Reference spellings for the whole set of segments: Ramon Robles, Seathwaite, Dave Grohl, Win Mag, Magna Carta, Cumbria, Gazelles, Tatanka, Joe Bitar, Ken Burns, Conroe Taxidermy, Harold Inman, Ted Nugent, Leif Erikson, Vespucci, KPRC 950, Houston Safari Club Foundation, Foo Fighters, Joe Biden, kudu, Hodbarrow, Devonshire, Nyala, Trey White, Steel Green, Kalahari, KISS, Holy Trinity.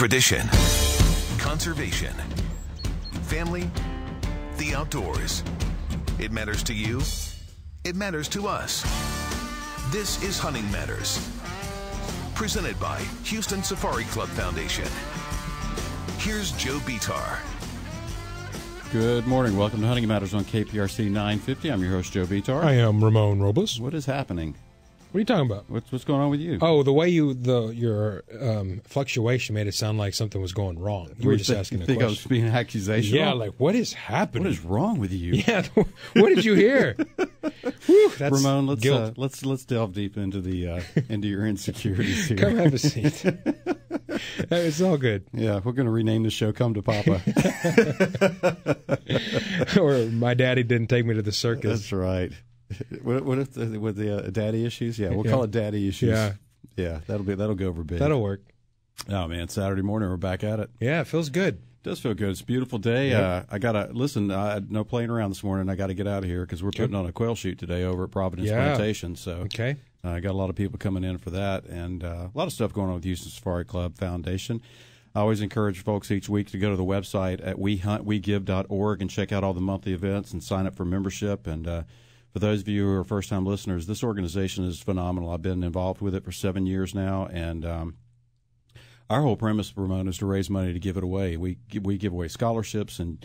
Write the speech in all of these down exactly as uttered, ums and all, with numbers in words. Tradition, conservation, family, the outdoors. It matters to you. It matters to us. This is Hunting Matters, presented by Houston Safari Club Foundation. Here's Joe Bitar. Good morning. Welcome to Hunting Matters on K P R C nine fifty. I'm your host, Joe Bitar. I am Ramon Robles. What is happening? What are you talking about? What's what's going on with you? Oh, the way you the your um, fluctuation made it sound like something was going wrong. You, you were just th asking a think question. I was being accusational. Yeah, like what is happening? What is wrong with you? Yeah, what did you hear? Whew, that's Ramon, let's uh, let's let's delve deep into the uh, into your insecurities here. Come have a seat. It's all good. Yeah, we're going to rename the show "Come to Papa," or "My Daddy Didn't Take Me to the Circus." That's right. What, what if the, with the uh, daddy issues? Yeah, we'll yeah. call it daddy issues. Yeah, yeah, that'll be that'll go over big. That'll work. Oh man, Saturday morning we're back at it. Yeah, it feels good. It does feel good. It's a beautiful day. Yep. Uh, I gotta listen. Uh, no playing around this morning. I gotta get out of here because we're putting yep. on a quail shoot today over at Providence yeah. Plantation. So okay, uh, I got a lot of people coming in for that, and uh, a lot of stuff going on with Houston Safari Club Foundation. I always encourage folks each week to go to the website at we hunt we give dot org and check out all the monthly events and sign up for membership and. Uh, For those of you who are first-time listeners, this organization is phenomenal. I've been involved with it for seven years now, and um, our whole premise, Ramon, is to raise money to give it away. We, we give away scholarships and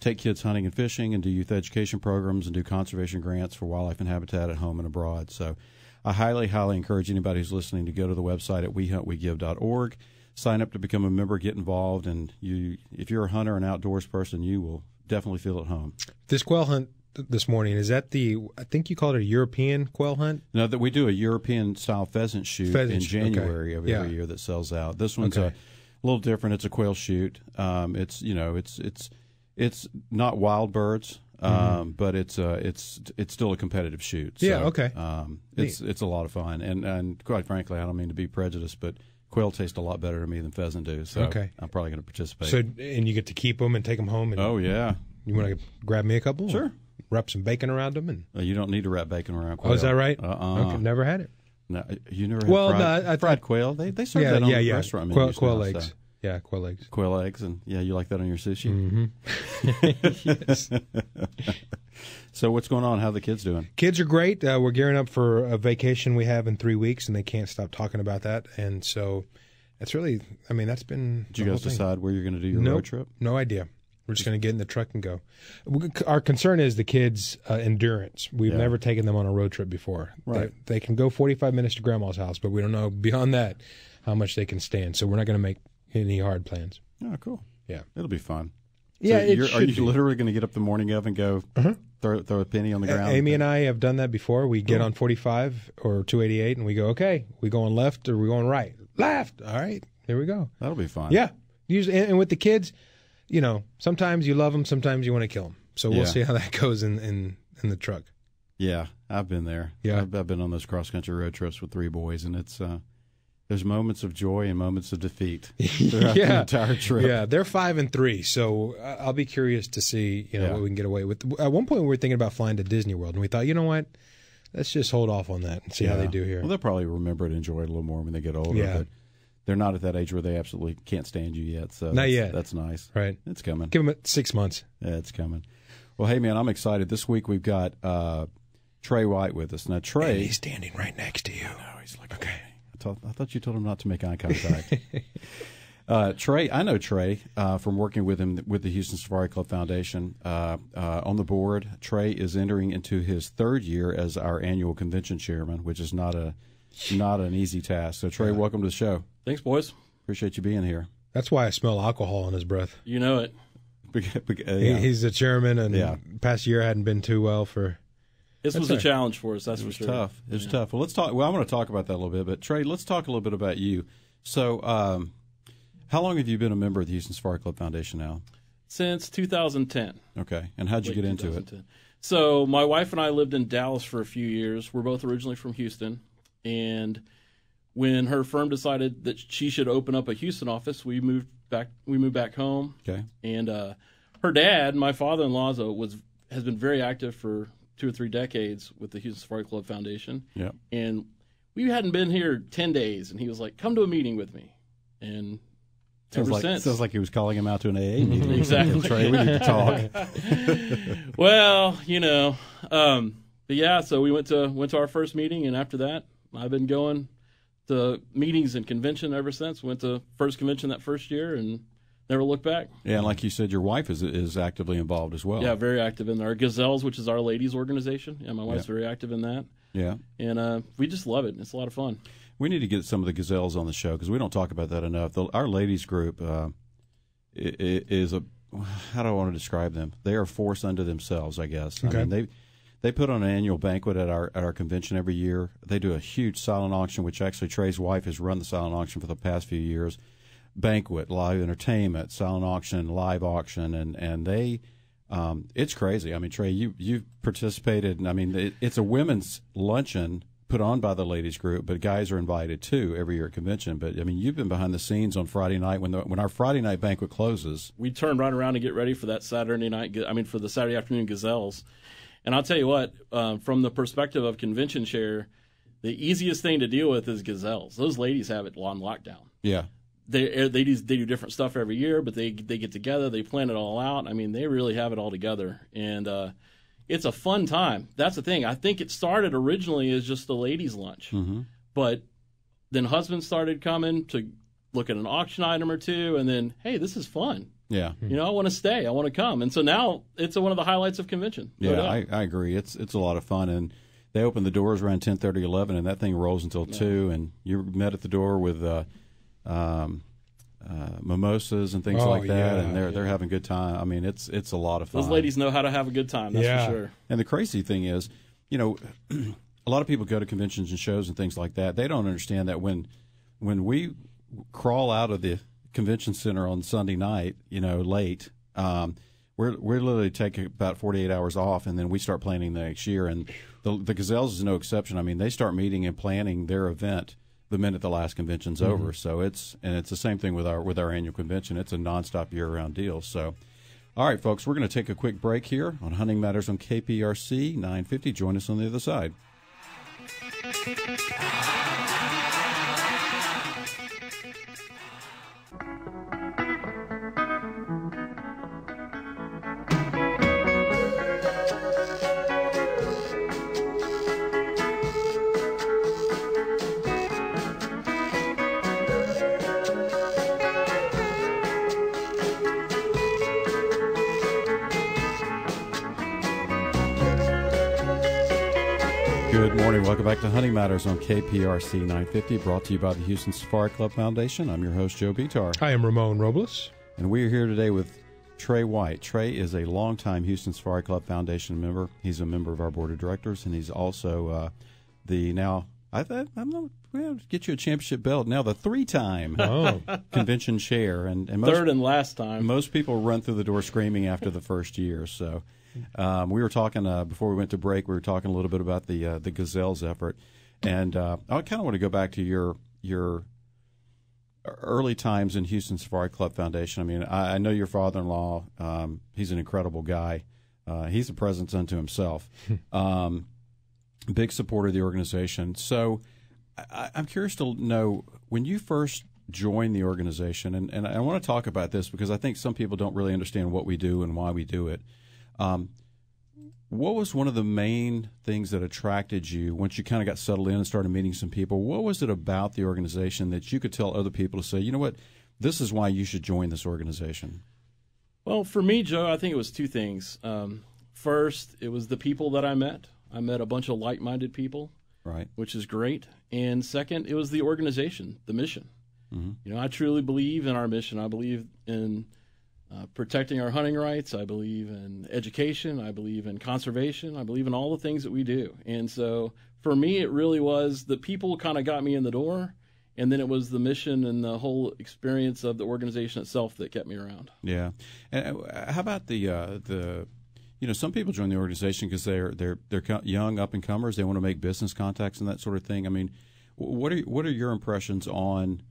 take kids hunting and fishing and do youth education programs and do conservation grants for wildlife and habitat at home and abroad. So I highly, highly encourage anybody who's listening to go to the website at we hunt we give dot org, sign up to become a member, get involved, and you, if you're a hunter and outdoors person, you will definitely feel at home. This quail hunt this morning, is that the, I think you called it a European quail hunt? No, that we do a European-style pheasant shoot pheasant in January okay. of every yeah. year that sells out. This one's okay. a little different. It's a quail shoot. Um, it's, you know, it's it's it's not wild birds, um, mm-hmm. but it's uh, it's it's still a competitive shoot. So, yeah, okay. Um, it's Neat. It's a lot of fun, and and quite frankly, I don't mean to be prejudiced, but quail taste a lot better to me than pheasant do. So okay. I'm probably going to participate. So and you get to keep them and take them home. And oh yeah. You want to grab me a couple? Sure. Wrap some bacon around them, and uh, you don't need to wrap bacon around quail. Oh, is that right? Uh uh. Okay, never had it. No, you never. Had well, fried, no, I, I, fried quail. They they serve yeah, that on yeah, the yeah. restaurant. Quail, quail now, eggs. So. Yeah, quail eggs. Quail eggs, and yeah, you like that on your sushi. Mm-hmm. Yes. So what's going on? How are the kids doing? Kids are great. Uh, we're gearing up for a vacation we have in three weeks, and they can't stop talking about that. And so, that's really. I mean, that's been. Did you guys decide where you're going to do your nope, road trip? No idea. We're just going to get in the truck and go. Our concern is the kids' uh, endurance. We've yeah. never taken them on a road trip before. Right. They, they can go forty-five minutes to Grandma's house, but we don't know beyond that how much they can stand. So we're not going to make any hard plans. Oh, cool. Yeah. It'll be fun. So yeah, it you're, Are you be. literally going to get up the morning of and go uh-huh. throw, throw a penny on the ground? Uh, Amy and I have done that before. We cool. get on forty-five or two eighty-eight, and we go, okay, we going left or we going right? Left. All right. Here we go. That'll be fun. Yeah. Usually, and, and with the kids... You know, sometimes you love them, sometimes you want to kill them. So we'll yeah. see how that goes in, in, in the truck. Yeah, I've been there. Yeah, I've, I've been on those cross-country road trips with three boys, and it's uh, there's moments of joy and moments of defeat throughout yeah. the entire trip. Yeah, they're five and three, so I'll be curious to see you know yeah. what we can get away with. At one point, we were thinking about flying to Disney World, and we thought, you know what, let's just hold off on that and see yeah. how they do here. Well, they'll probably remember it and enjoy it a little more when they get older. Yeah. But they're not at that age where they absolutely can't stand you yet. So not that's, yet. That's nice. Right. It's coming. Give them six months. Yeah, it's coming. Well, hey, man, I'm excited. This week we've got uh, Trey White with us. Now, Trey. And he's standing right next to you. No, he's like, okay. I thought, I thought you told him not to make eye contact. uh, Trey, I know Trey uh, from working with him with the Houston Safari Club Foundation uh, uh, on the board. Trey is entering into his third year as our annual convention chairman, which is not a not an easy task. So, Trey, yeah. welcome to the show. Thanks, boys. Appreciate you being here. That's why I smell alcohol in his breath. You know it. Yeah. He's the chairman, and yeah. past year hadn't been too well for. This that's was right. a challenge for us. That's it for was sure. Tough. It was yeah. tough. Well, let's talk. Well, I want to talk about that a little bit. But Trey, let's talk a little bit about you. So, um, how long have you been a member of the Houston Safari Club Foundation now? Since two thousand ten. Okay, and how'd you Late get into it? So, my wife and I lived in Dallas for a few years. We're both originally from Houston, and when her firm decided that she should open up a Houston office, we moved back. We moved back home. Okay. And uh, her dad, my father-in-law, was has been very active for two or three decades with the Houston Safari Club Foundation. Yeah. And we hadn't been here ten days, and he was like, "Come to a meeting with me." And Sounds ever like, since. Sounds like he was calling him out to an A A meeting. Exactly. Trey, we need to talk. Well, you know, um, but yeah, so we went to went to our first meeting, and after that, I've been going to meetings and convention ever since. Went to first convention that first year and never looked back. Yeah, and like you said, your wife is is actively involved as well. Yeah, very active in our Gazelles, which is our ladies' organization. Yeah, my wife's yeah. very active in that. Yeah. And uh, we just love it. It's a lot of fun. We need to get some of the Gazelles on the show because we don't talk about that enough. The, our ladies group uh, is a – how do I want to describe them? They are forced unto themselves, I guess. Okay. I mean, they they put on an annual banquet at our at our convention every year. They do a huge silent auction, which actually Trey's wife has run the silent auction for the past few years. Banquet, live entertainment, silent auction, live auction, and, and they – Um, it's crazy. I mean, Trey, you, you've participated. And I mean, it, it's a women's luncheon put on by the ladies group, but guys are invited too every year at convention. But I mean, you've been behind the scenes on Friday night when the, when our Friday night banquet closes. We turn right around and get ready for that Saturday night. I mean, for the Saturday afternoon Gazelles. And I'll tell you what, uh, from the perspective of convention chair, the easiest thing to deal with is Gazelles. Those ladies have it on lockdown. Yeah. They they do they do different stuff every year, but they they get together, they plan it all out. I mean, they really have it all together, and uh, it's a fun time. That's the thing. I think it started originally as just the ladies' lunch, mm-hmm. but then husbands started coming to look at an auction item or two, and then hey, this is fun. Yeah, you know, I want to stay, I want to come, and so now it's one of the highlights of convention. Yeah, no doubt. I I agree. It's it's a lot of fun. And they open the doors around ten thirty, eleven, and that thing rolls until yeah. two. And you're met at the door with. Uh, Um, uh, mimosas and things oh, like that, yeah, and they're yeah. they're having a good time. I mean, it's it's a lot of fun. Those ladies know how to have a good time, that's yeah. for sure. And the crazy thing is, you know, a lot of people go to conventions and shows and things like that. They don't understand that when when we crawl out of the convention center on Sunday night, you know, late, um, we're we're literally taking about forty-eight hours off, and then we start planning the next year. And the, the Gazelles is no exception. I mean, they start meeting and planning their event the minute the last convention's mm-hmm. over. So it's and it's the same thing with our with our annual convention. It's a nonstop year-round deal. So, all right, folks, we're going to take a quick break here on Hunting Matters on K P R C nine fifty. Join us on the other side. Welcome back to Hunting Matters on K P R C nine fifty, brought to you by the Houston Safari Club Foundation. I'm your host, Joe Bitar. Hi, I'm Ramon Robles. And we are here today with Trey White. Trey is a longtime Houston Safari Club Foundation member. He's a member of our board of directors, and he's also uh, the now, I, I, I'm not, well, get you a championship belt, now the three-time oh. convention chair. and, and most, Third and last time. Most people run through the door screaming after the first year, so... Um, we were talking uh, before we went to break. We were talking a little bit about the uh, the Gazelles effort, and uh, I kind of want to go back to your your early times in Houston Safari Club Foundation. I mean, I, I know your father-in-law. Um, he's an incredible guy. Uh, he's a presence unto himself. um, big supporter of the organization. So I, I'm curious to know when you first joined the organization, and, and I want to talk about this because I think some people don't really understand what we do and why we do it. Um, what was one of the main things that attracted you once you kind of got settled in and started meeting some people? What was it about the organization that you could tell other people to say, you know what, this is why you should join this organization? Well, for me, Joe, I think it was two things. Um, first, it was the people that I met. I met a bunch of like-minded people, right, which is great. And second, it was the organization, the mission. Mm-hmm. You know, I truly believe in our mission. I believe in Uh, protecting our hunting rights. I believe in education. I believe in conservation. I believe in all the things that we do. And so for me, it really was the people kind of got me in the door, and then it was the mission and the whole experience of the organization itself that kept me around. Yeah. And how about the uh, the you know, some people join the organization because they're they're they're young up and comers. They want to make business contacts and that sort of thing. I mean, what are what are your impressions on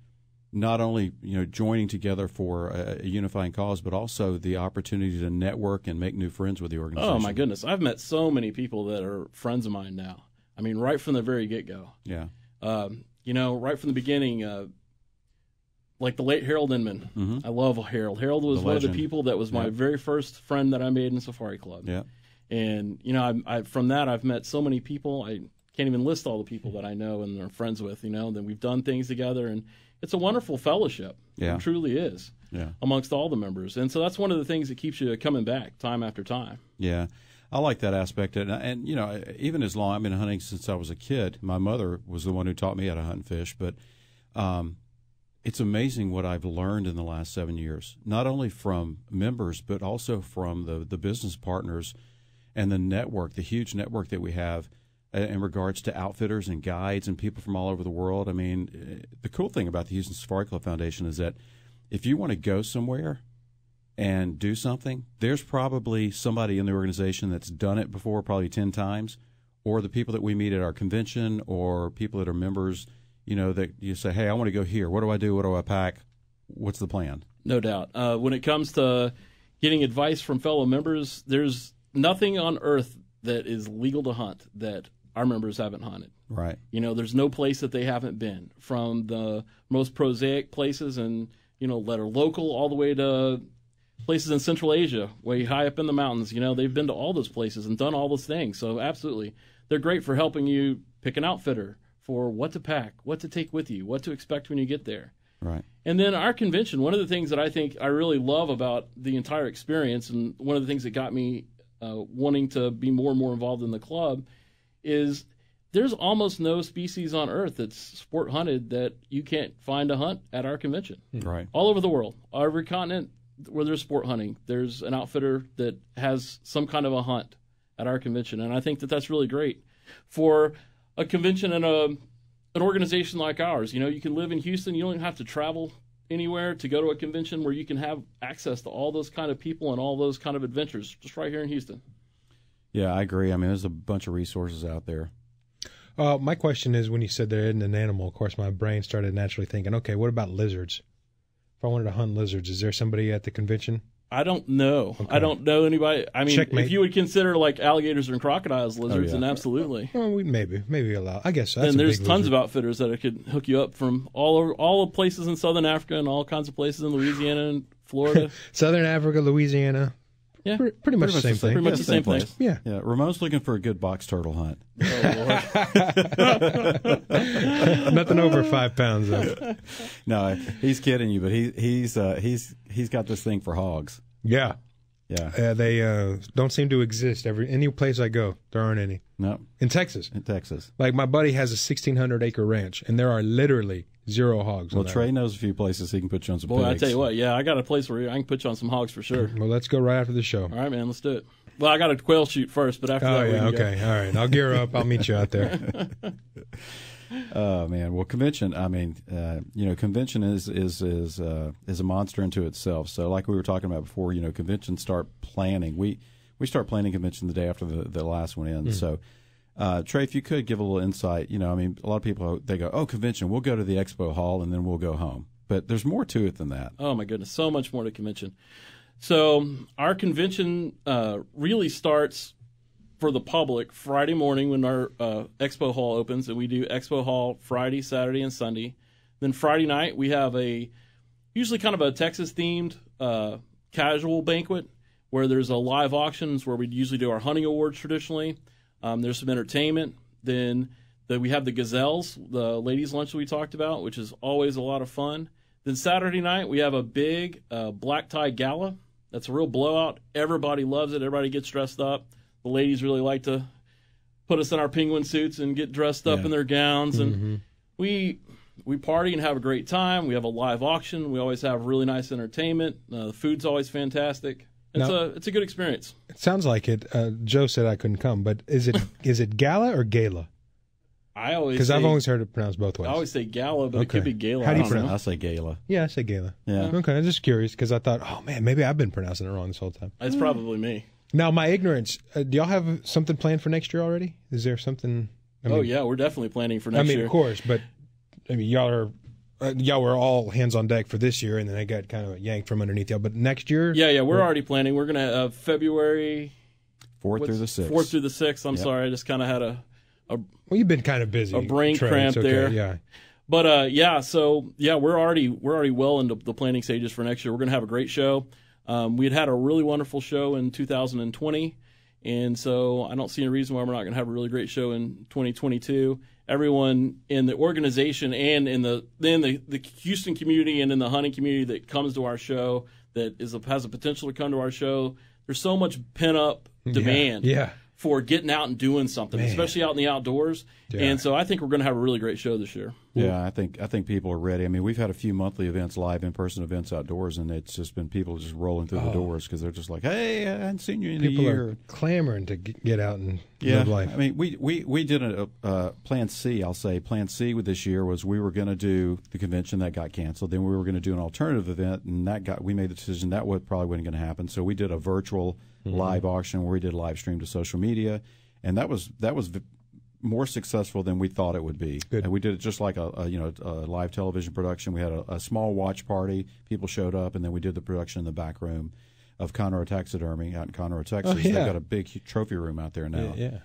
not only, you know, joining together for a unifying cause, but also the opportunity to network and make new friends with the organization? Oh, my goodness. I've met so many people that are friends of mine now. I mean, right from the very get-go. Yeah. Um, you know, right from the beginning, uh, like the late Harold Inman. Mm-hmm. I love Harold. Harold was one of the people that was my yeah. very first friend that I made in Safari Club. Yeah. And, you know, I, I, from that, I've met so many people. I can't even list all the people that I know and are friends with, you know, that we've done things together. And it's a wonderful fellowship. Yeah. It truly is. Yeah. Amongst all the members. And so that's one of the things that keeps you coming back time after time. Yeah. I like that aspect. And, and you know, even as long, I've been hunting since I was a kid. My mother was the one who taught me how to hunt and fish. But um, it's amazing what I've learned in the last seven years, not only from members, but also from the, the business partners and the network, the huge network that we have in regards to outfitters and guides and people from all over the world. I mean, the cool thing about the Houston Safari Club Foundation is that if you want to go somewhere and do something, there's probably somebody in the organization that's done it before, probably ten times, or the people that we meet at our convention or people that are members, you know, that you say, hey, I want to go here. What do I do? What do I pack? What's the plan? No doubt. Uh, when it comes to getting advice from fellow members, there's nothing on earth that is legal to hunt that our members haven't hunted. Right. You know, there's no place that they haven't been, from the most prosaic places and, you know, that are local all the way to places in Central Asia, way high up in the mountains. You know, they've been to all those places and done all those things. So absolutely, they're great for helping you pick an outfitter, for what to pack, what to take with you, what to expect when you get there. Right. And then our convention, one of the things that I think I really love about the entire experience, and one of the things that got me Uh, wanting to be more and more involved in the club, is there's almost no species on earth that's sport hunted that you can't find a hunt at our convention. Right. All over the world, every continent where there's sport hunting, there's an outfitter that has some kind of a hunt at our convention. And I think that that's really great for a convention and a an organization like ours. You know, you can live in Houston, you don't even have to travel anywhere to go to a convention where you can have access to all those kind of people and all those kind of adventures just right here in Houston. Yeah, I agree. I mean, there's a bunch of resources out there. Uh, my question is, when you said there isn't an animal, of course, my brain started naturally thinking, okay, what about lizards? If I wanted to hunt lizards, is there somebody at the convention? I don't know. Okay. I don't know anybody. I mean, Checkmate. If you would consider like alligators and crocodiles lizards, oh, yeah. then absolutely. Well, we maybe, maybe allow. I guess. That's and there's a big tons lizard. of outfitters that could hook you up from all over, all places in Southern Africa and all kinds of places in Louisiana and Florida. Southern Africa, Louisiana. Yeah, pretty, pretty much pretty the same thing. Pretty much yeah, the same, same place. place. Yeah. Yeah. Ramon's looking for a good box turtle hunt. Oh, Lord. Nothing over five pounds. Though. No, he's kidding you, but he he's uh, he's he's got this thing for hogs. Yeah, yeah. Uh, they uh, don't seem to exist every any place I go. There aren't any. No, in Texas. In Texas, like my buddy has a sixteen hundred acre ranch, and there are literally zero hogs. Well, Trey knows a few places he can put you on some Boy, pigs. Well, I tell you what, yeah, I got a place where I can put you on some hogs for sure. Well, let's go right after the show. All right, man, let's do it. Well, I got a quail shoot first, but after oh, that, yeah, we okay, go. All right, I'll gear up. I'll meet you out there. Oh man, well, convention. I mean, uh, you know, convention is is is uh, is a monster into itself. So, like we were talking about before, you know, conventions start planning. We we start planning convention the day after the, the last one ends. Mm. So. Uh, Trey, if you could give a little insight, you know, I mean, a lot of people, they go, oh, convention, we'll go to the expo hall and then we'll go home. But there's more to it than that. Oh, my goodness, so much more to convention. So our convention uh, really starts for the public Friday morning when our uh, expo hall opens, and we do expo hall Friday, Saturday, and Sunday. Then Friday night we have a usually kind of a Texas-themed uh, casual banquet where there's a live auctions where we usually do our hunting awards traditionally. Um, there's some entertainment. Then the, we have the Gazelles, the ladies' lunch that we talked about, which is always a lot of fun. Then Saturday night, we have a big uh, black tie gala. That's a real blowout. Everybody loves it. Everybody gets dressed up. The ladies really like to put us in our penguin suits and get dressed up yeah. in their gowns. And mm-hmm. we we party and have a great time. We have a live auction. We always have really nice entertainment. Uh, the food's always fantastic. It's now, a it's a good experience. It sounds like it. Uh, Joe said I couldn't come, but is it is it gala or gala? I always because I've always heard it pronounced both ways. I always say gala, but okay. It could be gala. How do you I pronounce? Know. I say gala. Yeah, I say gala. Yeah. Okay, I'm just curious because I thought, oh man, maybe I've been pronouncing it wrong this whole time. It's probably me. Now my ignorance. Uh, do y'all have something planned for next year already? Is there something? I mean, oh yeah, we're definitely planning for next year. I mean, year. Of course, but I mean, y'all are. Uh, y'all were all hands on deck for this year, and then I got kind of yanked from underneath y'all. But next year, yeah, yeah, we're, we're already planning. We're gonna uh, February fourth through the sixth. Fourth through the sixth. I'm yep. sorry, I just kind of had a, a. Well, you've been kind of busy. A brain cramp okay, there. Yeah. But uh, yeah, so yeah, we're already we're already well into the planning stages for next year. We're going to have a great show. Um, we had had a really wonderful show in two thousand twenty, and so I don't see any reason why we're not going to have a really great show in twenty twenty-two. Everyone in the organization and in the in the, the Houston community and in the hunting community that comes to our show, that is a, has a potential to come to our show, there's so much pent-up demand. Yeah. yeah. for getting out and doing something, Man. especially out in the outdoors. Yeah. And so I think we're going to have a really great show this year. Yeah, I think I think people are ready. I mean, we've had a few monthly events, live in-person events outdoors, and it's just been people just rolling through oh. the doors because they're just like, hey, I haven't seen you in people a year. People are clamoring to get out and yeah. live life. I mean, we, we, we did a uh, plan C, I'll say. Plan C with this year was we were going to do the convention that got canceled. Then we were going to do an alternative event, and that got we made the decision that would, probably wasn't going to happen. So we did a virtual Mm-hmm. live auction where we did live stream to social media, and that was that was v- more successful than we thought it would be. Good. And we did it just like a, a you know a live television production. We had a, a small watch party. People showed up, and then we did the production in the back room of Conroe Taxidermy out in Conroe, Texas. Oh, yeah. They've got a big trophy room out there now. Yeah, yeah.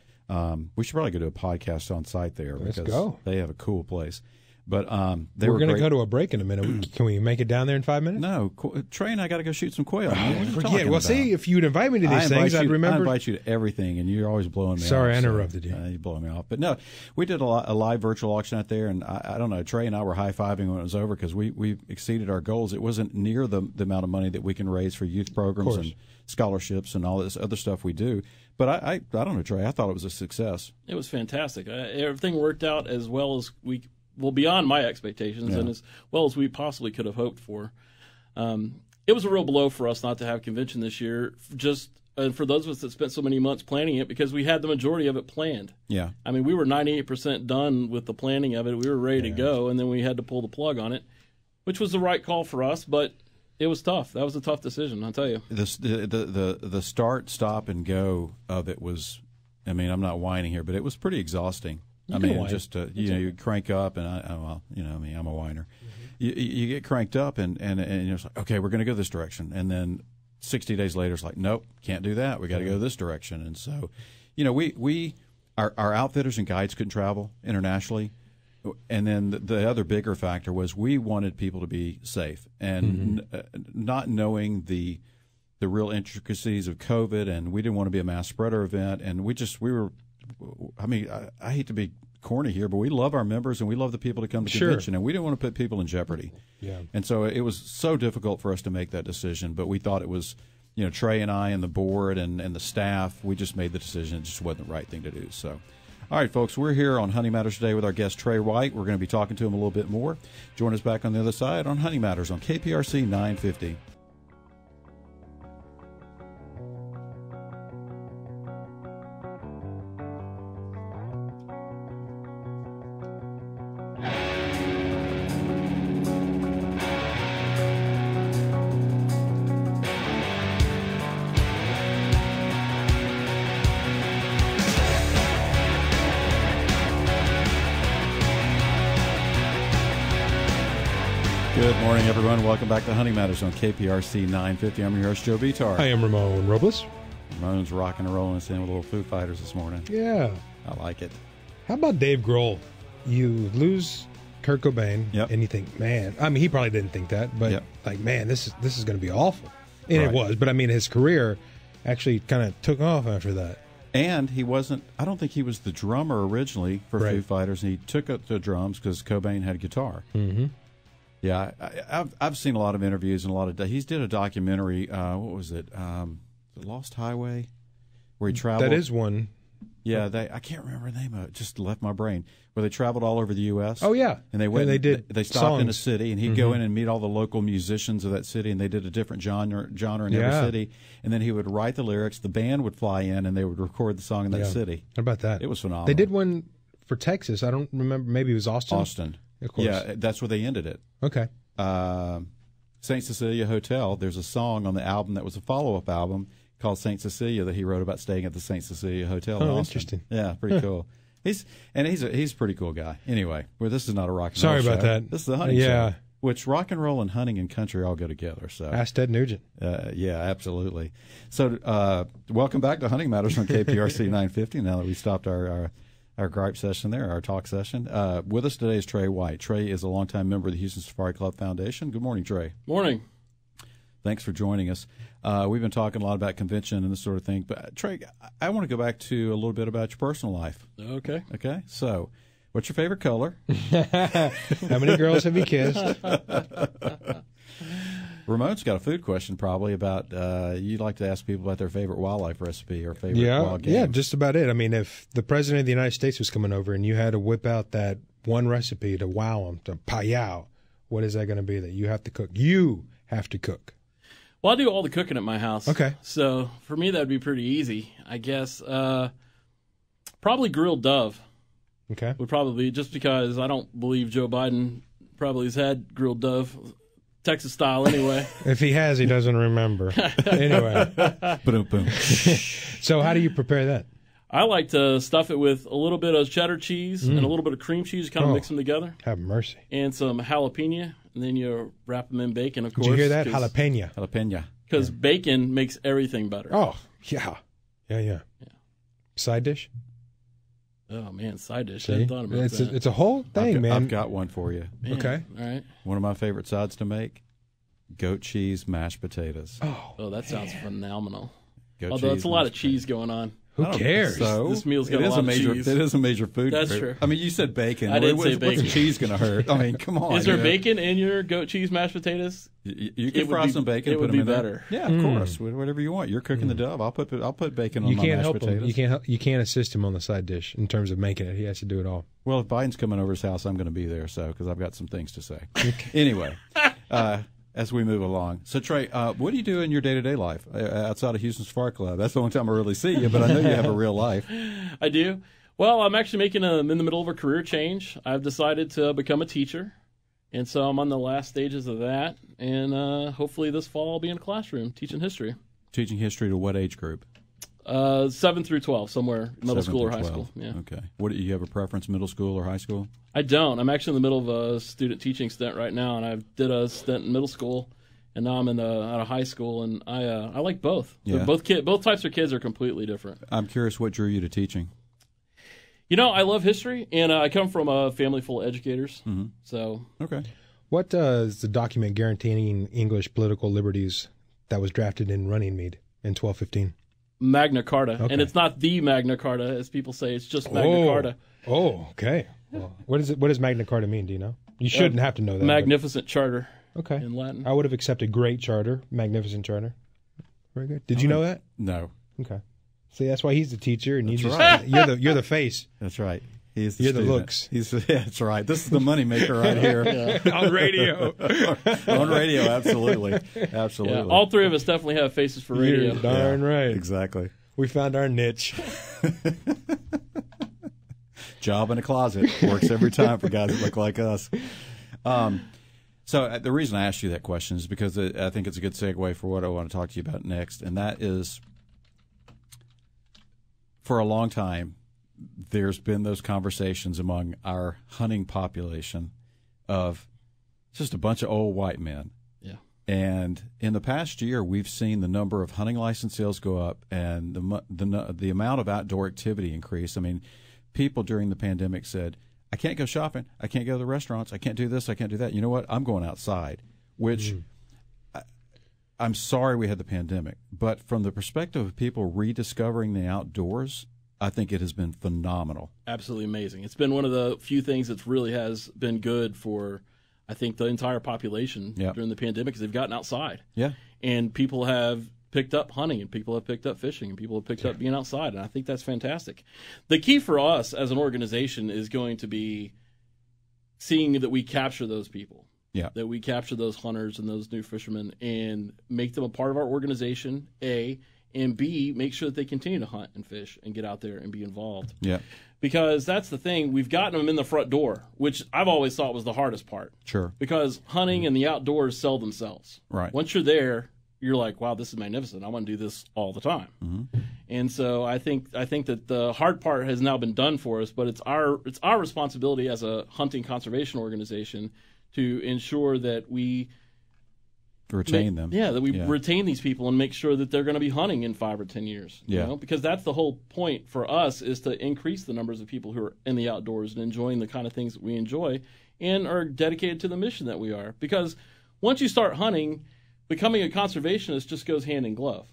Um, we should probably go do a podcast on site there. Let's because go. They have a cool place. But um, they we're, we're going to go to a break in a minute. Can we make it down there in five minutes? No, Trey and I got to go shoot some quail. Oh, forget. Well, about? see, if you'd invite me to these I things, you, I'd remember. I invite you to everything, and you're always blowing me. Sorry, off. Sorry, I interrupted so, you. Uh, you blow me off. But no, we did a, lot, a live virtual auction out there, and I, I don't know. Trey and I were high fiving when it was over because we we exceeded our goals. It wasn't near the the amount of money that we can raise for youth programs and scholarships and all this other stuff we do. But I, I, I don't know, Trey. I thought it was a success. It was fantastic. Uh, everything worked out as well as we. Well, beyond my expectations yeah. and as well as we possibly could have hoped for. Um, it was a real blow for us not to have convention this year, just and for those of us that spent so many months planning it, because we had the majority of it planned. Yeah. I mean, we were ninety-eight percent done with the planning of it. We were ready yeah. to go, and then we had to pull the plug on it, which was the right call for us, but it was tough. That was a tough decision, I'll tell you. The, the, the, the start, stop, and go of it was, I mean, I'm not whining here, but it was pretty exhausting. You I mean, just uh, you know, you crank up, and I, well, you know, I mean, I'm a whiner. Mm-hmm. You, you get cranked up, and and and you're just like, okay, we're going to go this direction, and then sixty days later, it's like, nope, can't do that. We got to mm-hmm. go this direction, and so, you know, we we our our outfitters and guides couldn't travel internationally, and then the, the other bigger factor was we wanted people to be safe, and mm-hmm. n- uh, not knowing the the real intricacies of COVID, and we didn't want to be a mass spreader event, and we just we were. I mean, I, I hate to be corny here, but we love our members and we love the people that come to the sure. convention, and we didn't want to put people in jeopardy. Yeah. And so it was so difficult for us to make that decision, but we thought it was, you know, Trey and I and the board and, and the staff, we just made the decision. It just wasn't the right thing to do. So, all right, folks, we're here on Hunting Matters today with our guest, Trey White. We're going to be talking to him a little bit more. Join us back on the other side on Hunting Matters on K P R C nine fifty. Everyone, welcome back to Hunting Matters on K P R C nine fifty. I'm your host, Joe Bitar. I am Ramon Robles. Ramon's rocking and rolling us in with little Foo Fighters this morning. Yeah. I like it. How about Dave Grohl? You lose Kurt Cobain, yep. and you think, man, I mean, he probably didn't think that, but yep. like, man, this is this is going to be awful. And right. it was, but I mean, his career actually kind of took off after that. And he wasn't, I don't think he was the drummer originally for right. Foo Fighters, and he took up the drums because Cobain had a guitar. Mm-hmm. Yeah, I, I've I've seen a lot of interviews and a lot of. He's did a documentary. Uh, what was it? Um, the Lost Highway, where he traveled. That is one. Yeah, they. I can't remember the name of it. Just left my brain. Where they traveled all over the U S Oh yeah, and they went. And they did. They, they stopped songs. in a city, and he'd mm-hmm. go in and meet all the local musicians of that city, and they did a different genre genre in yeah. every city. And then he would write the lyrics. The band would fly in, and they would record the song in that yeah. city. How about that? It was phenomenal. They did one for Texas. I don't remember. Maybe it was Austin. Austin. Of course. Yeah, that's where they ended it. Okay. Uh, Saint Cecilia Hotel, there's a song on the album that was a follow-up album called Saint Cecilia that he wrote about staying at the Saint Cecilia Hotel. Oh, in interesting. Yeah, pretty huh. cool. He's And he's a, he's a pretty cool guy. Anyway, well, this is not a rock and roll show. Sorry about that. This is the hunting uh, yeah. show, which rock and roll and hunting and country all go together. So ask Ted Nugent. Uh, yeah, absolutely. So uh, welcome back to Hunting Matters on K P R C nine fifty now that we stopped our... our our gripe session there, our talk session. Uh, with us today is Trey White. Trey is a longtime member of the Houston Safari Club Foundation. Good morning, Trey. Morning. Thanks for joining us. Uh, we've been talking a lot about convention and this sort of thing, but Trey, I want to go back to a little bit about your personal life. Okay. Okay. So, what's your favorite color? How many girls have you kissed? Ramon's got a food question probably about uh, you'd like to ask people about their favorite wildlife recipe or favorite yeah, wild game. Yeah, just about it. I mean, if the president of the United States was coming over and you had to whip out that one recipe to wow them, to payao, what is that going to be that you have to cook? You have to cook. Well, I do all the cooking at my house. Okay. So for me, that would be pretty easy, I guess. Uh, probably grilled dove. Okay. Would probably, just because I don't believe Joe Biden probably has had grilled dove, Texas style anyway. If he has, he doesn't remember. Anyway. Boom, boom. So how do you prepare that? I like to stuff it with a little bit of cheddar cheese mm. and a little bit of cream cheese, kind of oh, mix them together. Have mercy. And some jalapeno. And then you wrap them in bacon, of course. Did you hear that? Jalapeno. Jalapeno. Because yeah. bacon makes everything better. Oh, yeah. Yeah, yeah. yeah. Side dish? Oh, man, side dish. See? I hadn't thought about it's that. A, it's a whole thing, I've got, man. I've got one for you. Man. Okay. All right. One of my favorite sides to make, goat cheese mashed potatoes. Oh, oh that man. sounds phenomenal. Goat Although it's a lot of cheese potatoes. going on. Who cares? So, this meal's got a lot of major, cheese. It is a major food. That's true. I mean, you said bacon. I didn't what, say what's, bacon. What's cheese going to hurt? I mean, come on. Is there you know? bacon in your goat cheese mashed potatoes? You, you can fry some bacon. It put would them be in better. There. Yeah, of mm. course. Whatever you want. You're cooking mm. the dove. I'll put I'll put bacon on you my can't mashed help potatoes. Him. You can't help, You can't assist him on the side dish in terms of making it. He has to do it all. Well, if Biden's coming over his house, I'm going to be there, so because I've got some things to say. Anyway. Uh, As we move along. So, Trey, uh, what do you do in your day-to-day life uh, outside of Houston Safari Club? That's the only time I really see you, but I know you have a real life. I do. Well, I'm actually making a, I'm in the middle of a career change. I've decided to become a teacher, and so I'm on the last stages of that. And uh, hopefully this fall I'll be in a classroom teaching history. Teaching history to what age group? Uh, seven through twelve, somewhere, middle school or high school. Yeah. Okay. What do you have a preference, middle school or high school? I don't. I'm actually in the middle of a student teaching stint right now, and I did a stint in middle school, and now I'm in a, out of high school, and I uh, I like both. Yeah. Both kid, both types of kids are completely different. I'm curious what drew you to teaching. You know, I love history, and uh, I come from a family full of educators. Mm-hmm. So okay. What does the document guaranteeing English political liberties that was drafted in Running Mead in twelve fifteen? Magna Carta, okay. And it's not the Magna Carta, as people say. It's just Magna oh. Carta. Oh, okay. Well, what is it? What does Magna Carta mean? Do you know? You shouldn't uh, have to know that. Magnificent but... charter. Okay. In Latin, I would have accepted great charter, magnificent charter. Very good. Did you know that? No. Okay. See, that's why he's the teacher, and that's you just right. you're the you're the face. That's right. He's the You're student. the looks. He's, yeah, that's right. This is the moneymaker right here. Yeah. On radio. On radio, absolutely. Absolutely. Yeah, all three of us definitely have faces for radio. You're darn yeah, right. Exactly. We found our niche. Job in a closet. Works every time for guys that look like us. Um, so the reason I asked you that question is because I think it's a good segue for what I want to talk to you about next, and that is for a long time, there's been those conversations among our hunting population of just a bunch of old white men. Yeah. And in the past year, we've seen the number of hunting license sales go up and the the, the amount of outdoor activity increase. I mean, people during the pandemic said, I can't go shopping. I can't go to the restaurants. I can't do this. I can't do that. You know what? I'm going outside, which mm. I, I'm sorry we had the pandemic. But from the perspective of people rediscovering the outdoors, I think it has been phenomenal. Absolutely amazing. It's been one of the few things that really has been good for, I think, the entire population yep. during the pandemic because they've gotten outside. Yeah. And people have picked up hunting and people have picked up fishing and people have picked yeah. up being outside, and I think that's fantastic. The key for us as an organization is going to be seeing that we capture those people, yeah. that we capture those hunters and those new fishermen and make them a part of our organization, A, and B, make sure that they continue to hunt and fish and get out there and be involved. Yeah. Because that's the thing. We've gotten them in the front door, which I've always thought was the hardest part. Sure. Because hunting mm-hmm. and the outdoors sell themselves. Right. Once you're there, you're like, wow, this is magnificent. I want to do this all the time. Mm-hmm. And so I think I think that the hard part has now been done for us, but it's our it's our responsibility as a hunting conservation organization to ensure that we Retain make, them. Yeah, that we yeah. retain these people and make sure that they're going to be hunting in five or ten years. Yeah. You know? Because that's the whole point for us, is to increase the numbers of people who are in the outdoors and enjoying the kind of things that we enjoy and are dedicated to the mission that we are. Because once you start hunting, becoming a conservationist just goes hand in glove.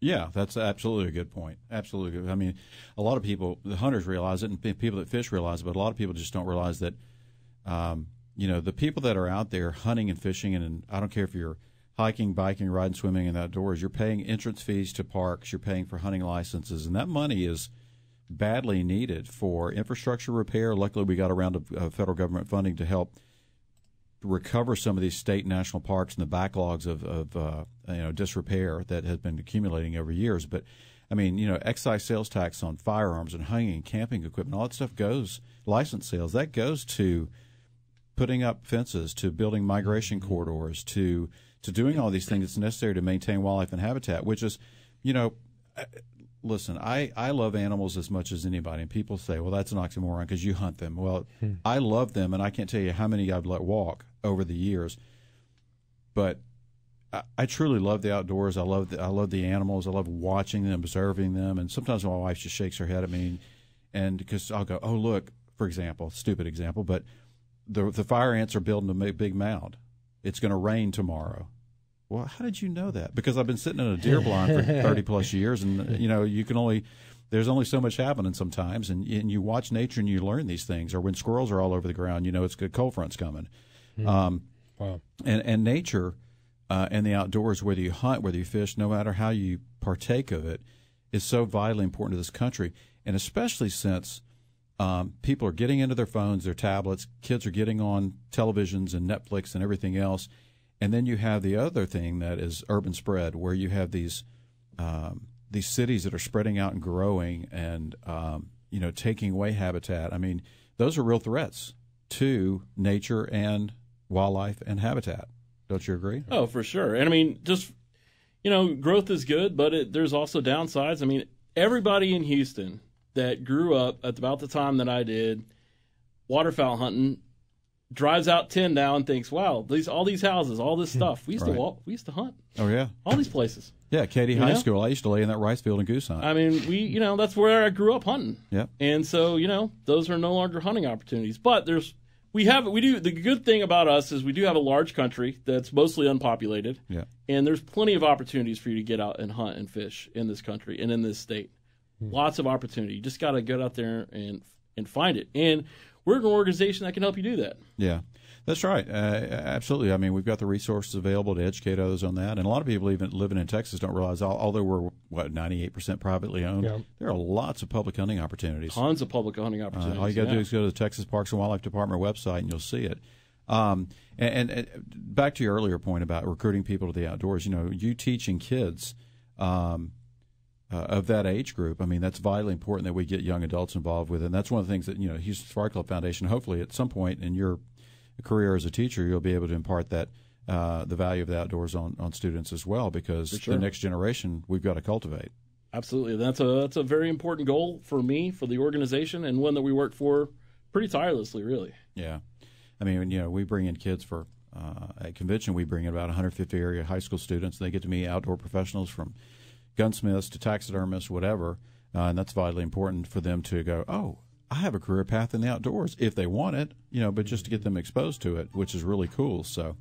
Yeah, that's absolutely a good point. Absolutely good. I mean, a lot of people, the hunters realize it, and people that fish realize it, but a lot of people just don't realize that, um, you know, the people that are out there hunting and fishing, and, and I don't care if you're hiking, biking, riding, swimming, and outdoors, you're paying entrance fees to parks, you're paying for hunting licenses, and that money is badly needed for infrastructure repair. Luckily, we got a round of uh, federal government funding to help recover some of these state national parks and the backlogs of, of uh, you know, disrepair that has been accumulating over years. But, I mean, you know, excise sales tax on firearms and hunting and camping equipment, all that stuff goes, license sales, that goes to putting up fences, to building migration corridors, to, to doing all these things that's necessary to maintain wildlife and habitat, which is, you know, listen, I, I love animals as much as anybody, and people say, well, that's an oxymoron because you hunt them. Well, hmm. I love them, and I can't tell you how many I've let walk over the years, but I, I truly love the outdoors. I love the, I love the animals. I love watching them, observing them, and sometimes my wife just shakes her head at me, and because I'll go, oh, look, for example, stupid example, but the the fire ants are building a big mound. It's going to rain tomorrow. Well, how did you know that? Because I've been sitting in a deer blind for thirty plus years, and you know, you can only, there's only so much happening sometimes, and, and you watch nature and you learn these things. Or when squirrels are all over the ground, you know it's a cold front's coming. Mm. Um, wow. And and nature uh, and the outdoors, whether you hunt, whether you fish, no matter how you partake of it, is so vitally important to this country, and especially since um, people are getting into their phones, their tablets, kids are getting on televisions and Netflix and everything else. And then you have the other thing that is urban spread, where you have these um, these cities that are spreading out and growing and, um, you know, taking away habitat. I mean, those are real threats to nature and wildlife and habitat. Don't you agree? Oh, for sure. And, I mean, just, you know, growth is good, but it, there's also downsides. I mean, everybody in Houston that grew up at about the time that I did waterfowl hunting drives out ten now and thinks, "Wow, these all these houses, all this stuff. We used right. to walk, we used to hunt. Oh yeah, all these places. Yeah, Katy High know? School. I used to lay in that rice field and goose hunt. I mean, we, you know, that's where I grew up hunting. Yeah, and so you know, those are no longer hunting opportunities. But there's, we have, we do. The good thing about us is we do have a large country that's mostly unpopulated. Yeah, and there's plenty of opportunities for you to get out and hunt and fish in this country and in this state. Hmm. Lots of opportunity. You just got to get out there and and find it. And we're an organization that can help you do that. Yeah, that's right. Uh, absolutely. I mean, we've got the resources available to educate others on that. And a lot of people even living in Texas don't realize, although we're, what, ninety-eight percent privately owned, yeah. there are lots of public hunting opportunities. Tons of public hunting opportunities. Uh, all you got to yeah. do is go to the Texas Parks and Wildlife Department website, and you'll see it. Um, and, and back to your earlier point about recruiting people to the outdoors, you know, you teaching kids um, – Uh, of that age group, I mean, that's vitally important that we get young adults involved with it. And that's one of the things that, you know, Houston Safari Club Foundation, hopefully at some point in your career as a teacher, you'll be able to impart that, uh, the value of the outdoors on, on students as well, because for sure. the next generation we've got to cultivate. Absolutely. That's a, that's a very important goal for me, for the organization, and one that we work for pretty tirelessly, really. Yeah. I mean, you know, we bring in kids for uh, at convention, we bring in about one hundred fifty area high school students. They get to meet outdoor professionals from gunsmiths to taxidermists, whatever, uh, and that's vitally important for them to go, oh, I have a career path in the outdoors if they want it, you know, but just to get them exposed to it, which is really cool. So,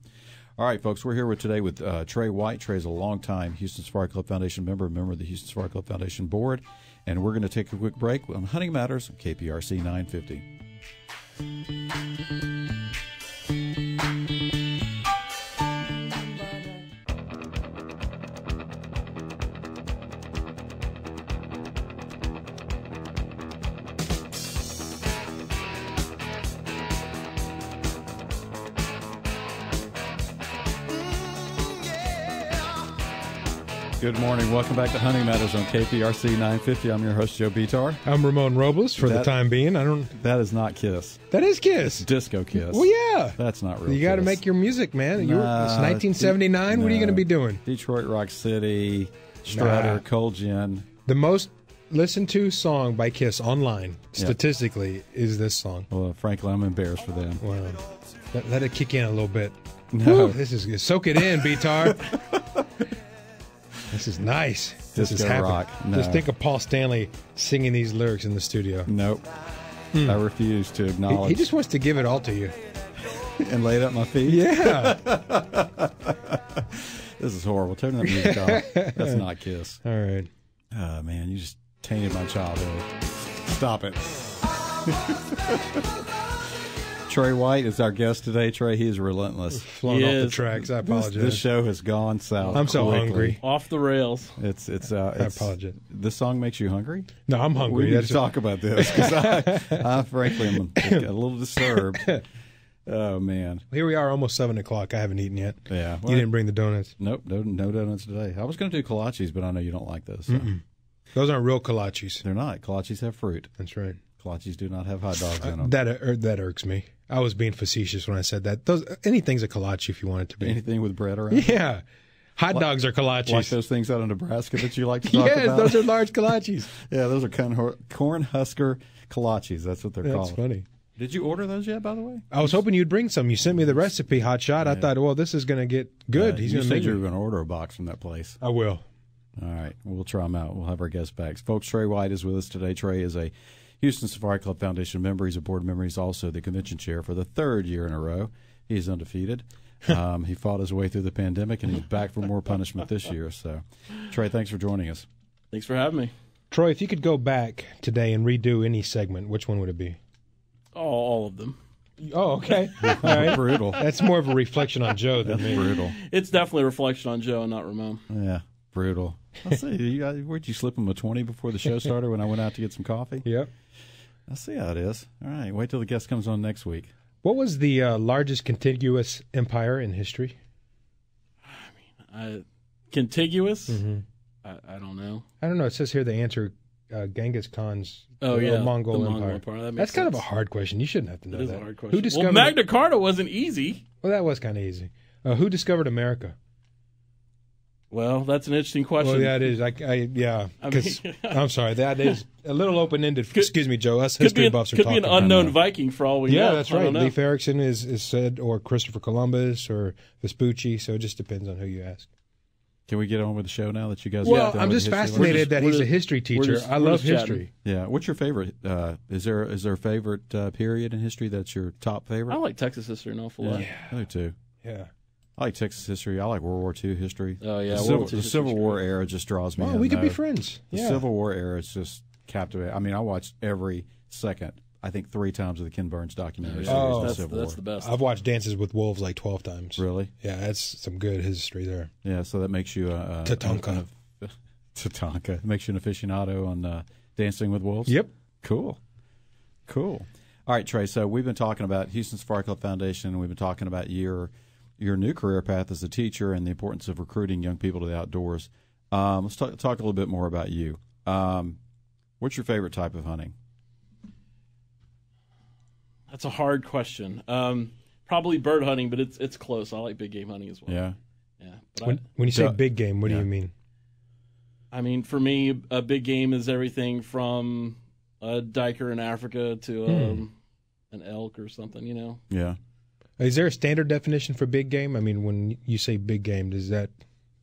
all right, folks, we're here with today with uh, Trey White. Trey's a longtime Houston Safari Club Foundation member, a member of the Houston Safari Club Foundation board, and we're going to take a quick break on Hunting Matters on K P R C nine fifty. Good morning. Welcome back to Hunting Matters on K P R C nine fifty. I'm your host, Joe Bitar. I'm Ramon Robles for that, the time being. I don't. That is not KISS. That is KISS. Disco KISS. Well, yeah. That's not real. You got to make your music, man. Nah, you were, it's nineteen seventy-nine. De- what are you no. going to be doing? Detroit Rock City, Strutter, nah. Cold Gin. The most listened to song by KISS online, statistically, yeah. is this song. Well, frankly, I'm embarrassed for them. Wow. Let, let it kick in a little bit. No, this is soak it in, Bitar. This is nice. This Disco is happening. Rock. No. Just think of Paul Stanley singing these lyrics in the studio. Nope. Mm. I refuse to acknowledge. He, he just wants to give it all to you. And lay it at my feet? Yeah. This is horrible. Turn that music off. That's not KISS. All right. Oh, man, you just tainted my childhood. Stop it. Trey White is our guest today. Trey, he is relentless. Flown he off is. the tracks. I apologize. This, this show has gone south. I'm so quickly. hungry. Off the rails. It's it's. Uh, it's I apologize. This song makes you hungry? No, I'm hungry. We need to talk about this because I, I frankly am a little disturbed. Oh man! Here we are, almost seven o'clock. I haven't eaten yet. Yeah, well, you didn't bring the donuts. Nope, no, no donuts today. I was going to do kolaches, but I know you don't like those. So. Mm-mm. Those aren't real kolaches. They're not. Kolaches have fruit. That's right. Kolaches do not have hot dogs in them. That uh, that irks me. I was being facetious when I said that. Those, anything's a kolache if you want it to be. Anything with bread around it? Yeah. Hot like, dogs are kolaches. Like those things out in Nebraska that you like to talk yes, about? Yes, those are large kolaches. Yeah, those are corn husker kolaches. That's what they're That's called. That's funny. Did you order those yet, by the way? I was hoping you'd bring some. You sent me the recipe, Hot Shot. Yeah. I thought, well, this is going to get good. Uh, He's going to make You were going to order a box from that place. I will. All right. We'll try them out. We'll have our guest back. Folks, Trey White is with us today. Trey is a Houston Safari Club Foundation member. He's a board member. He's also the convention chair for the third year in a row. He's undefeated. Um, he fought his way through the pandemic, and he's back for more punishment this year. So, Trey, thanks for joining us. Thanks for having me. Troy, if you could go back today and redo any segment, which one would it be? Oh, all of them. Oh, okay. All right. Brutal. That's more of a reflection on Joe than That's me. Brutal. It's definitely a reflection on Joe and not Ramon. Yeah. Brutal. I see. You, I, where'd you slip him a twenty before the show started when I went out to get some coffee? Yep. I see how it is. All right. Wait till the guest comes on next week. What was the uh, largest contiguous empire in history? I mean, I, contiguous? Mm-hmm. I, I don't know. I don't know. It says here the answer uh, Genghis Khan's oh, yeah, Mongol, Mongol Empire. empire. That That's sense. kind of a hard question. You shouldn't have to know that. That is a hard question. Who discovered well, Magna Carta wasn't easy. Well, that was kind of easy. Uh, who discovered America? Well, that's an interesting question. Well, yeah, it is. I, I, yeah, I mean, I'm sorry. That is a little open-ended. Excuse me, Joe. Us history an, buffs are talking. Could be an unknown Viking for all we yeah, know. Yeah, that's right. Leif Erikson is, is said, or Christopher Columbus, or Vespucci. So it just depends on who you ask. Can we get on with the show now that you guys? Well, I'm just fascinated just, that he's just, a history teacher. Just, I love history. Chatting. Yeah. What's your favorite? Uh, is there is there a favorite uh, period in history that's your top favorite? I like Texas history an awful yeah. lot. Yeah, I do too. Yeah. I like Texas history. I like World War Two history. Oh, yeah. The, Civil, War the Civil War era just draws me oh, in. We could though. be friends. The yeah. Civil War era is just captivating. I mean, I watched every second, I think three times of the Ken Burns documentary. Oh, that's, the Civil that's War. the best. I've watched Dances with Wolves like twelve times. Really? Yeah, that's some good history there. Yeah, so that makes you uh, Tatanka. a... Tatanka. Tatanka. It makes you an aficionado on uh, Dancing with Wolves? Yep. Cool. Cool. All right, Trey, so we've been talking about Houston Safari Club Foundation, and we've been talking about your... your new career path as a teacher and the importance of recruiting young people to the outdoors. Um, let's talk, talk a little bit more about you. Um, what's your favorite type of hunting? That's a hard question. Um, probably bird hunting, but it's it's close. I like big game hunting as well. Yeah, yeah. But when, I, when you say uh, big game, what yeah. do you mean? I mean, for me, a big game is everything from a diker in Africa to um, hmm. an elk or something. You know. Yeah. Is there a standard definition for big game? I mean, when you say big game, does that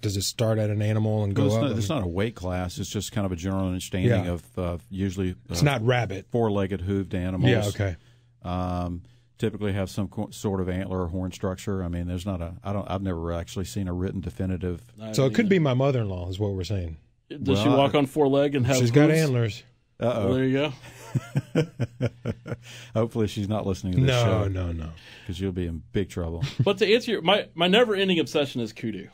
does it start at an animal and go well, it's up? Not, it's not a weight class. It's just kind of a general understanding yeah. of uh, usually. Uh, it's not rabbit. Four-legged, hooved animals. Yeah. Okay. Um, typically have some sort of antler or horn structure. I mean, there's not a. I don't. I've never actually seen a written definitive. So it could be my mother-in-law, is what we're saying. Does well, she walk I, on four leg and have? She's hooves? got antlers. Uh oh. Well, there you go. Hopefully she's not listening to this no, show. No, no, no. Because you'll be in big trouble. But to answer your, my, my never-ending obsession is kudu.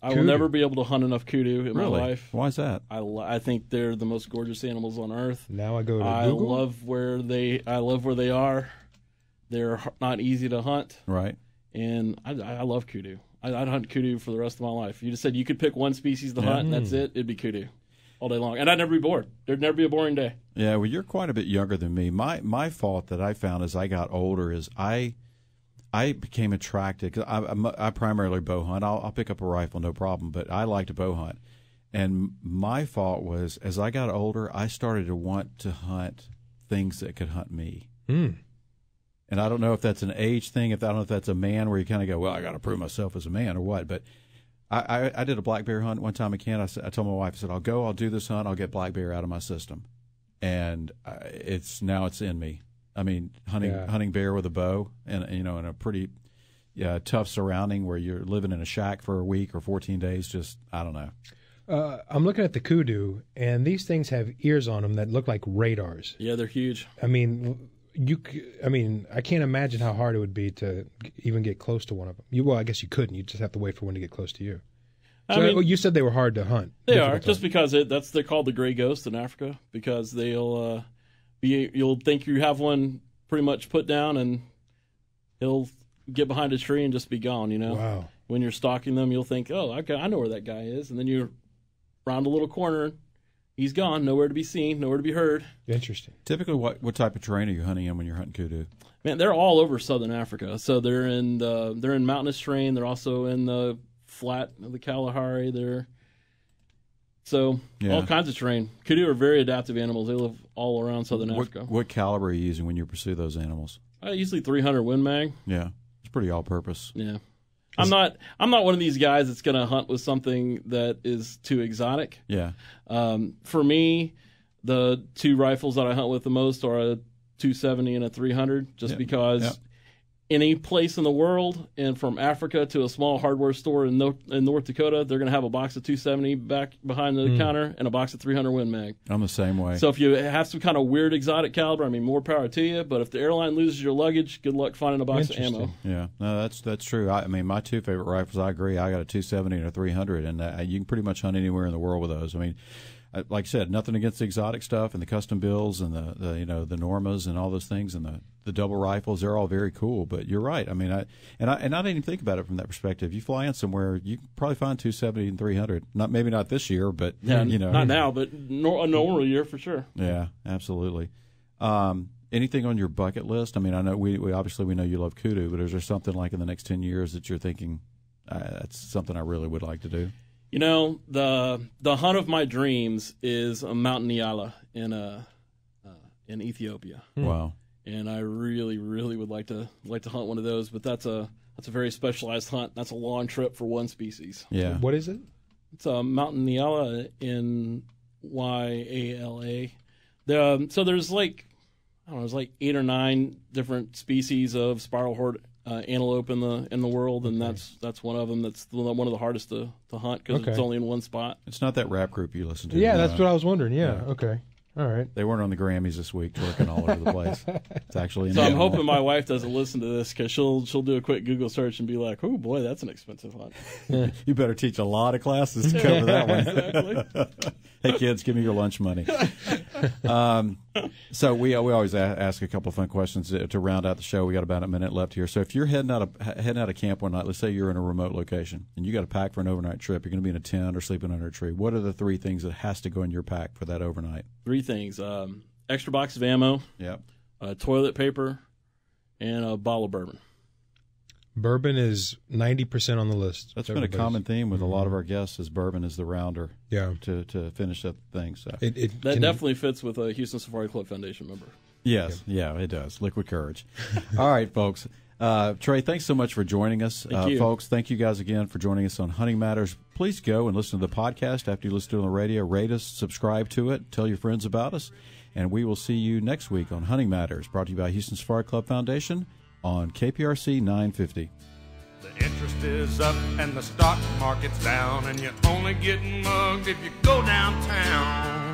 I kudu. will never be able to hunt enough kudu in really? my life. Why is that? I, I think they're the most gorgeous animals on earth. Now I go to I Google. I love where they I love where they are. They're not easy to hunt. Right. And I, I love kudu. I, I'd hunt kudu for the rest of my life. You just said you could pick one species to yeah. hunt, and that's it. It'd be kudu. All day long, and I'd never be bored. There'd never be a boring day. Yeah, well, you're quite a bit younger than me. My my fault that I found as I got older is I I became attracted because I, I, I primarily bow hunt. I'll, I'll pick up a rifle, no problem, but I like to bow hunt. And my fault was as I got older, I started to want to hunt things that could hunt me. Mm. And I don't know if that's an age thing, if I don't know if that's a man where you kind of go, well, I got to prove myself as a man or what. But I, I, I did a black bear hunt one time in Kansas. I, I told my wife, I said, I'll go, I'll do this hunt, I'll get black bear out of my system. And I, it's now it's in me. I mean, hunting yeah. hunting bear with a bow and, you know, in a pretty yeah, tough surrounding where you're living in a shack for a week or fourteen days, just, I don't know. Uh, I'm looking at the kudu, and these things have ears on them that look like radars. Yeah, they're huge. I mean... You, I mean, I can't imagine how hard it would be to even get close to one of them. You, well, I guess you couldn't. You just have to wait for one to get close to you. So I mean, you said they were hard to hunt. They are, just because it, that's they're called the gray ghost in Africa because they'll uh, be. You'll think you have one pretty much put down, and he'll get behind a tree and just be gone. You know, wow. When you're stalking them, you'll think, oh, I, I know where that guy is, and then you round a little corner. He's gone, nowhere to be seen, nowhere to be heard. Interesting. Typically, what what type of terrain are you hunting in when you're hunting kudu? Man, they're all over southern Africa. So they're in the, they're in mountainous terrain. They're also in the flat of the Kalahari. They're so yeah. all kinds of terrain. Kudu are very adaptive animals. They live all around southern what, Africa. What caliber are you using when you pursue those animals? Uh, usually three hundred Win Mag. Yeah, it's pretty all-purpose. Yeah, I'm not. I'm not one of these guys that's going to hunt with something that is too exotic. Yeah. Um, for me, the two rifles that I hunt with the most are a two seventy and a three hundred, just yeah. because yeah. any place in the world, and from Africa to a small hardware store in North, in North Dakota, they're going to have a box of two seventy back behind the mm. counter and a box of three hundred Win Mag. I'm the same way. So if you have some kind of weird exotic caliber, I mean, more power to you. But if the airline loses your luggage, good luck finding a box of ammo. Yeah, no, that's that's true. I, I mean, my two favorite rifles, I agree. I got a two seventy and a three hundred, and uh, you can pretty much hunt anywhere in the world with those. I mean, like I said, nothing against the exotic stuff and the custom builds and the, the you know the Normas and all those things and the, the double rifles. They're all very cool. But you're right. I mean, I and I and I didn't even think about it from that perspective. You fly in somewhere, you can probably find two seventy and three hundred. Not maybe not this year, but yeah, you know, not now, but no, a normal year for sure. Yeah, absolutely. Um, anything on your bucket list? I mean, I know we, we obviously we know you love kudu, but is there something like in the next ten years that you're thinking uh, that's something I really would like to do? You know, the the hunt of my dreams is a Mount Nyala in uh, uh, in Ethiopia. Wow! And I really, really would like to like to hunt one of those, but that's a that's a very specialized hunt. That's a long trip for one species. Yeah. What is it? It's a Mount Nyala in Y A L A. The um, so there's like I don't know, there's like eight or nine different species of spiral horde. Uh, antelope in the in the world, and okay. that's that's one of them. That's one of the hardest to, to hunt because okay. it's only in one spot. It's not that rap group you listen to. Yeah, that's know. What I was wondering. Yeah. yeah, okay, all right. They weren't on the Grammys this week, twerking all over the place. It's actually so. I'm animal. hoping my wife doesn't listen to this because she'll she'll do a quick Google search and be like, "Oh boy, that's an expensive hunt." Yeah. You better teach a lot of classes to cover that one. Exactly. Hey kids, give me your lunch money. Um, so we we always ask a couple of fun questions to, to round out the show. We got about a minute left here. So if you're heading out of heading out of camp one night, let's say you're in a remote location and you got to pack for an overnight trip. You're going to be in a tent or sleeping under a tree. What are the three things that has to go in your pack for that overnight? Three things: um, extra box of ammo, yep, uh, toilet paper, and a bottle of bourbon. Bourbon is ninety percent on the list. That's been a common theme with mm-hmm. a lot of our guests is bourbon is the rounder yeah. to, to finish up things. So. It, it, that definitely it, fits with a Houston Safari Club Foundation member. Yes, yeah, yeah it does. Liquid courage. All right, folks. Uh, Trey, thanks so much for joining us. Thank uh, you. Folks, thank you guys again for joining us on Hunting Matters. Please go and listen to the podcast after you listen to it on the radio. Rate us, subscribe to it, tell your friends about us, and we will see you next week on Hunting Matters, brought to you by Houston Safari Club Foundation. On K P R C nine fifty. The interest is up and the stock market's down, and you're only getting mugged if you go downtown.